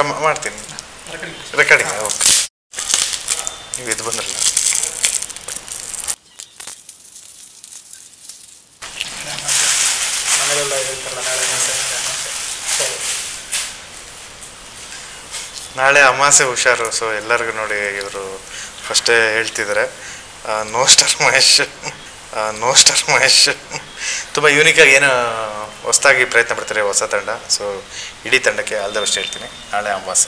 ಇಲ್ಲ ಮಾಡ್ತೀನಿ recording okay ನೀವು ಇದು ಬಂದ್ರಲ್ಲ ಮನೆಯಲ್ಲ ಇರುತ್ತಲ್ಲ ನಾಳೆ ಅಮಾಸೆ ಹುಷಾರು ಸೊ ಎಲ್ಲರಿಗೂ ನೋಡಿ ಇವರು ಫಸ್ಟೇ ಹೇಳ್ತಿದ್ದಾರೆ ನೋ ಸ್ಟಾರ್ ಮಹೇಶ್ ತುಂಬ ಯೂನಿಕಾಗಿ ಏನು ಹೊಸದಾಗಿ ಪ್ರಯತ್ನ ಪಡ್ತಾರೆ ಹೊಸ ತಂಡ ಸೊ ಇಡೀ ತಂಡಕ್ಕೆ ಆಲ್ ದ ಬೆಸ್ಟ್ ಹೇಳ್ತೀನಿ ನಾಳೆ ಅಮಾಸೆ.